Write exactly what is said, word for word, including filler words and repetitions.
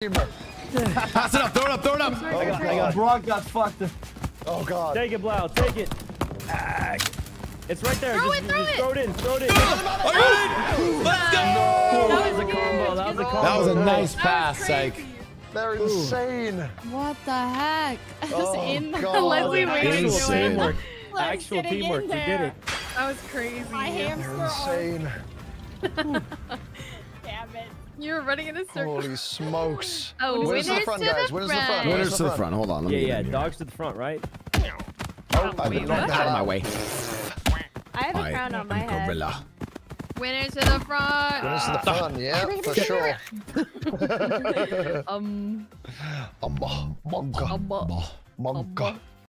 Pass it up, throw it up, throw it up. Oh, oh, God, God. Brock got fucked. Oh, God. Take it, Blau, take it. It's right there. Throw just, it, throw just it. Throw it in, throw it in. Oh, let's go. No, that was a combo, that was a combo. That was a nice that pass, Psych. They're insane. What the heck? I was oh, in the Leslie way doing. Actual teamwork, you did it. That was crazy. My hands were insane. Damn it. You were running in a circle. Holy smokes. Oh, where's the front, guys? Where's the front? Winners to the front. Hold on. Let yeah, me yeah. Dogs to the front, right? Oh, oh I've been knocked out of my way. I have a crown on my head. Gorilla. Winners to the front. Winners to the front, yeah, for sure. um. Mamba. Manga. Manga.